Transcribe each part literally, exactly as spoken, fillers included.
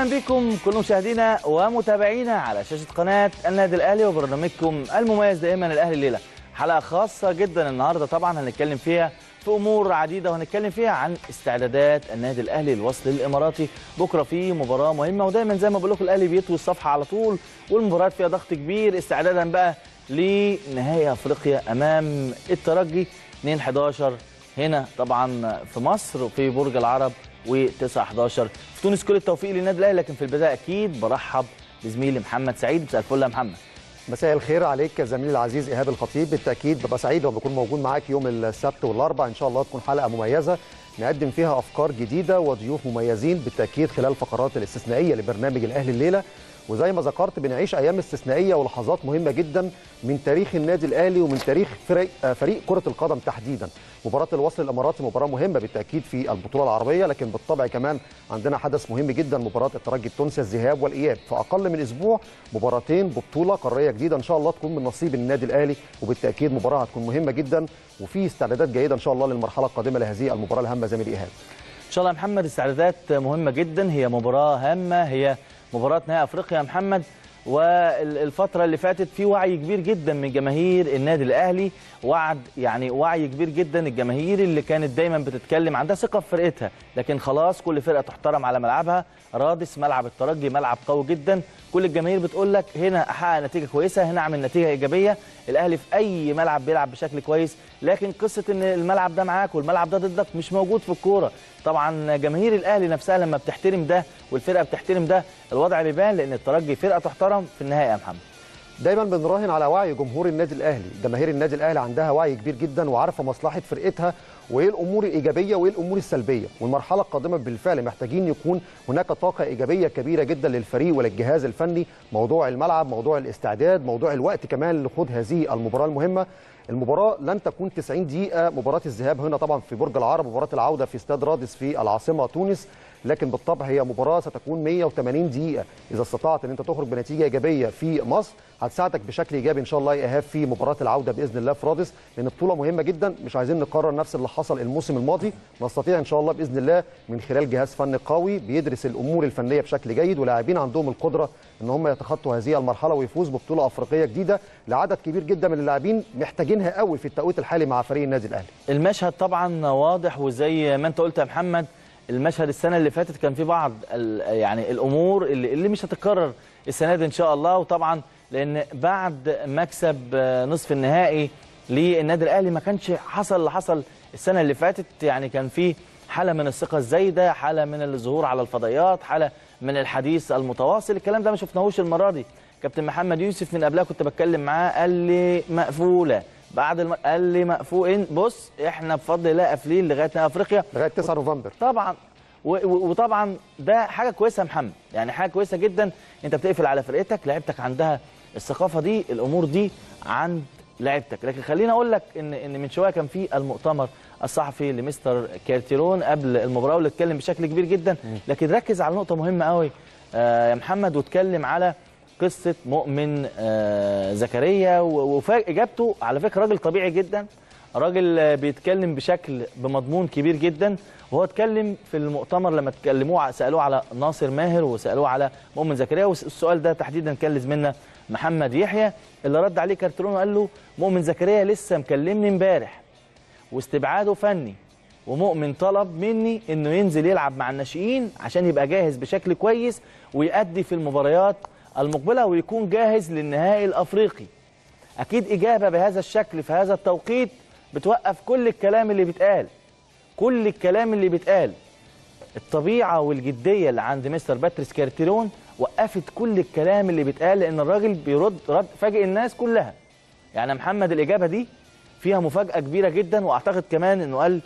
اهلا بكم كل مشاهدينا ومتابعينا على شاشه قناه النادي الاهلي وبرنامجكم المميز دائما الاهلي الليله. حلقه خاصه جدا النهارده، طبعا هنتكلم فيها في امور عديده، وهنتكلم فيها عن استعدادات النادي الاهلي للوصل الاماراتي. بكره في مباراه مهمه، ودايما زي ما بقول لكم الاهلي بيطوي الصفحه على طول، والمباريات فيها ضغط كبير استعدادا بقى لنهائي افريقيا امام الترجي اثنين حداشر هنا طبعا في مصر في برج العرب، وتسعة حداشر في تونس. كل التوفيق للنادي الاهلي. لكن في البدايه اكيد برحب بزميلي محمد سعيد. مساء الفل يا محمد. مساء الخير عليك يا زميلي العزيز ايهاب الخطيب. بالتاكيد ببقى سعيد لما بكون موجود معاك يوم السبت والاربع، ان شاء الله تكون حلقه مميزه نقدم فيها افكار جديده وضيوف مميزين بالتاكيد خلال الفقرات الاستثنائيه لبرنامج الاهلي الليله. وزي ما ذكرت بنعيش ايام استثنائيه ولحظات مهمه جدا من تاريخ النادي الاهلي ومن تاريخ فريق فريق كره القدم تحديدا. مباراه الوصل الاماراتي مباراه مهمه بالتاكيد في البطوله العربيه، لكن بالطبع كمان عندنا حدث مهم جدا، مباراه الترجي التونسي الذهاب والاياب في اقل من اسبوع، مباراتين ببطوله قاريه جديده ان شاء الله تكون من نصيب النادي الاهلي، وبالتاكيد مباراه هتكون مهمه جدا وفي استعدادات جيده ان شاء الله للمرحله القادمه لهذه المباراه الهامه. زميل ايهاب ان شاء الله يا محمد استعدادات مهمه جدا، هي مباراه هامه، هي مباراه نهائي افريقيا يا محمد. والفتره اللي فاتت في وعي كبير جدا من جماهير النادي الاهلي، وعد يعني وعي كبير جدا. الجماهير اللي كانت دايما بتتكلم عندها ثقه في فرقتها، لكن خلاص كل فرقه تحترم على ملعبها. رادس ملعب الترجي ملعب قوي جدا، كل الجماهير بتقول لك هنا احقق نتيجه كويسه، هنا اعمل نتيجه ايجابيه. الاهلي في اي ملعب بيلعب بشكل كويس، لكن قصه ان الملعب ده معاك والملعب ده ضدك مش موجود في الكوره. طبعا جماهير الاهلي نفسها لما بتحترم ده والفرقه بتحترم ده، الوضع بيبان، لان الترجي فرقه تحترم في النهايه يا محمد. دايما بنراهن على وعي جمهور النادي الاهلي، جماهير النادي الاهلي عندها وعي كبير جدا وعارفه مصلحه فرقتها وايه الامور الايجابيه وايه الامور السلبيه، والمرحله القادمه بالفعل محتاجين يكون هناك طاقه ايجابيه كبيره جدا للفريق وللجهاز الفني، موضوع الملعب، موضوع الاستعداد، موضوع الوقت كمان لخوض هذه المباراه المهمه. المباراه لن تكون تسعين دقيقة، مباراه الذهاب هنا طبعا في برج العرب، مباراه العوده في استاد رادس في العاصمه تونس، لكن بالطبع هي مباراه ستكون مية وتمانين دقيقة. اذا استطعت ان انت تخرج بنتيجه ايجابيه في مصر هتساعدك بشكل ايجابي ان شاء الله يا ايهاب في مباراه العوده باذن الله في رادس، لان البطوله مهمه جدا، مش عايزين نكرر نفس اللي حصل الموسم الماضي. نستطيع ان شاء الله باذن الله من خلال جهاز فني قوي بيدرس الامور الفنيه بشكل جيد، ولاعبين عندهم القدره ان هم يتخطوا هذه المرحله ويفوزوا ببطوله افريقيه جديده لعدد كبير جدا من اللاعبين محتاجينها قوي في التوقيت الحالي مع فريق النادي الاهلي. المشهد طبعا واضح، وزي ما انت قلت يا محمد المشهد السنه اللي فاتت كان في بعض يعني الامور اللي, اللي مش هتتكرر السنه دي ان شاء الله. وطبعا لان بعد مكسب نصف النهائي للنادي الاهلي ما كانش حصل اللي حصل السنه اللي فاتت، يعني كان في حاله من الثقه الزايده، حاله من الظهور على الفضائيات، حاله من الحديث المتواصل. الكلام ده ما شفناهوش المره دي. كابتن محمد يوسف من قبلها كنت بتكلم معاه قال لي مقفوله، بعد الم... قال لي مقفولين. بص احنا بفضل الله قافلين لغايه نهائي افريقيا لغايه تسعة نوفمبر طبعا، و... و... وطبعا ده حاجه كويسه يا محمد، يعني حاجه كويسه جدا. انت بتقفل على فرقتك، لعيبتك عندها الثقافه دي، الامور دي عند لعيبتك. لكن خليني اقول لك ان ان من شويه كان في المؤتمر الصحفي لمستر كارتيرون قبل المباراه، واللي اتكلم بشكل كبير جدا، لكن ركز على نقطه مهمه قوي يا محمد، واتكلم على قصه مؤمن زكريا. واجابته على فكره راجل طبيعي جدا، راجل بيتكلم بشكل بمضمون كبير جدا. وهو اتكلم في المؤتمر لما اتكلموه سالوه على ناصر ماهر وسالوه على مؤمن زكريا، والسؤال ده تحديدا كان لزميلنا محمد يحيى اللي رد عليه كارترون وقال له مؤمن زكريا لسه مكلمني امبارح واستبعاده فني، ومؤمن طلب مني انه ينزل يلعب مع الناشئين عشان يبقى جاهز بشكل كويس ويأدي في المباريات المقبله ويكون جاهز للنهائي الافريقي. اكيد اجابه بهذا الشكل في هذا التوقيت بتوقف كل الكلام اللي بيتقال، كل الكلام اللي بيتقال. الطبيعه والجديه اللي عند مستر باتريس كارتيرون وقفت كل الكلام اللي بيتقال، لان الراجل بيرد رد فاجئ الناس كلها. يعني محمد الاجابه دي فيها مفاجاه كبيره جدا، واعتقد كمان انه قال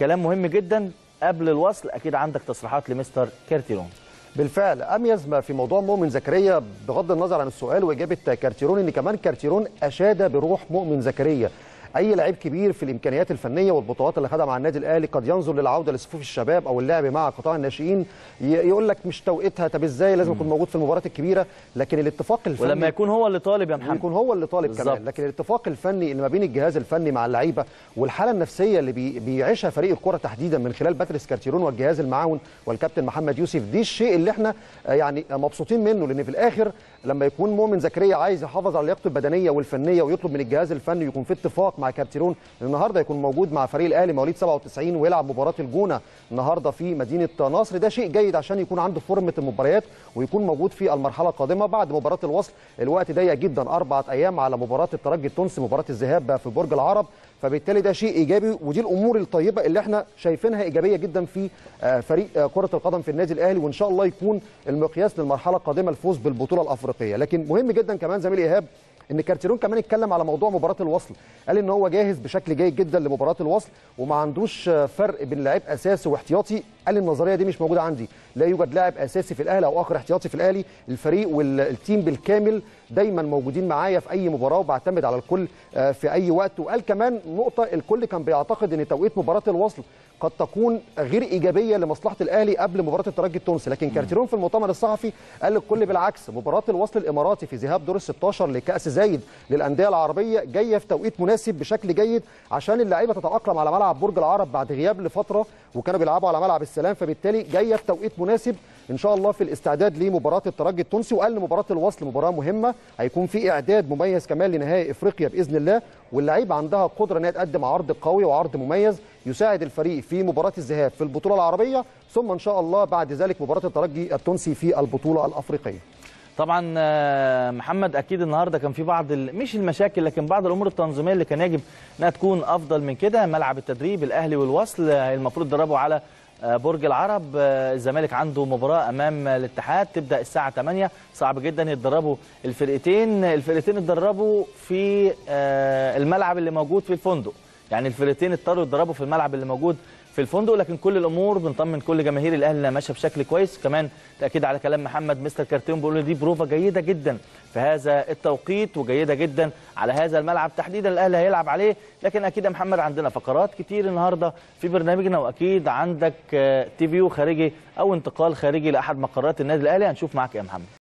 كلام مهم جدا قبل الوصل. اكيد عندك تصريحات لمستر كارتيرون. بالفعل اميز ما في موضوع مؤمن زكريا بغض النظر عن السؤال واجابه كارتيرون، ان كمان كارتيرون اشاد بروح مؤمن زكريا، اي لعيب كبير في الامكانيات الفنيه والبطولات اللي خدها مع النادي الاهلي قد ينظر للعوده لصفوف الشباب او اللعب مع قطاع الناشئين يقول لك مش توقيتها، طب ازاي لازم يكون موجود في المباريات الكبيره، لكن الاتفاق الفني ولما يكون هو اللي طالب يا محمد يكون هو اللي طالب بالزبط. كمان لكن الاتفاق الفني اللي ما بين الجهاز الفني مع اللعيبه والحاله النفسيه اللي بيعيشها فريق الكره تحديدا من خلال باتريس كارتيرون والجهاز المعاون والكابتن محمد يوسف، دي الشيء اللي احنا يعني مبسوطين منه، لان في الاخر لما يكون مؤمن زكريا عايز يحافظ على لياقته البدنيه والفنيه ويطلب من الجهاز الفني يكون في اتفاق مع كارتيرون. النهارده يكون موجود مع فريق الاهلي مواليد سبعة وتسعين ويلعب مباراه الجونه النهارده في مدينه نصر، ده شيء جيد عشان يكون عنده فورمه المباريات ويكون موجود في المرحله القادمه بعد مباراه الوصل. الوقت ضيق جدا، اربع ايام على مباراه الترجي التونسي، مباراه الذهاب في برج العرب، فبالتالي ده شيء ايجابي ودي الامور الطيبه اللي احنا شايفينها ايجابيه جدا في فريق كره القدم في النادي الاهلي، وان شاء الله يكون المقياس للمرحله القادمه الفوز بالبطوله الافريقيه. لكن مهم جدا كمان زميل ايهاب ان كارتيرون كمان اتكلم على موضوع مباراه الوصل، قال ان هو جاهز بشكل جيد جدا لمباراه الوصل وما عندوش فرق بين لاعب اساسي واحتياطي. قال النظريه دي مش موجوده عندي، لا يوجد لاعب اساسي في الاهلي او اخر احتياطي في الاهلي، الفريق والتيم بالكامل دايما موجودين معايا في اي مباراه وبعتمد على الكل في اي وقت. وقال كمان نقطه الكل كان بيعتقد ان توقيت مباراه الوصل قد تكون غير ايجابيه لمصلحه الاهلي قبل مباراه الترجي التونسي، لكن كارتيرون في المؤتمر الصحفي قال الكل بالعكس، مباراه الوصل الاماراتي في ذهاب دور الستاشر لكاس زايد للانديه العربيه جايه في توقيت مناسب بشكل جيد عشان اللعيبه تتاقلم على ملعب برج العرب بعد غياب لفتره وكانوا بيلعبوا على ملعب السلام، فبالتالي جايه في توقيت مناسب ان شاء الله في الاستعداد لمباراه الترجي التونسي. وقال مباراه الوصل مباراه مهمه، هيكون في اعداد مميز كمان لنهائي افريقيا باذن الله، واللعيبه عندها قدره انها تقدم عرض قوي وعرض مميز يساعد الفريق في مباراه الذهاب في البطوله العربيه، ثم ان شاء الله بعد ذلك مباراه الترجي التونسي في البطوله الافريقيه. طبعا محمد اكيد النهارده كان في بعض مش المشاكل لكن بعض الامور التنظيميه اللي كان يجب انها تكون افضل من كده. ملعب التدريب الاهلي والوصل المفروض يتدربوا على برج العرب، الزمالك عنده مباراه امام الاتحاد تبدا الساعه تمانية، صعب جدا يتدربوا الفرقتين، الفرقتين اتدربوا في الملعب اللي موجود في الفندق، يعني الفرقتين اضطروا يتدربوا في الملعب اللي موجود في الفندق. لكن كل الامور بنطمن كل جماهير الاهلي انها ماشيه بشكل كويس. كمان تاكيد على كلام محمد مستر كارتيرون بيقول دي بروفه جيده جدا في هذا التوقيت وجيده جدا على هذا الملعب تحديدا الاهلي هيلعب عليه. لكن اكيد يا محمد عندنا فقرات كتير النهارده في برنامجنا، واكيد عندك تيفيو خارجي او انتقال خارجي لاحد مقرات النادي الاهلي، هنشوف معاك يا محمد.